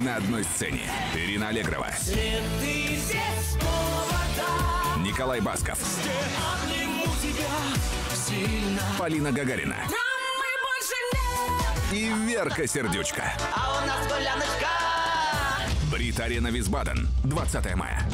На одной сцене Ирина Аллегрова, Николай Басков, Полина Гагарина и Верка Сердючка. А у нас Брит-Арена, Висбаден, 20 мая.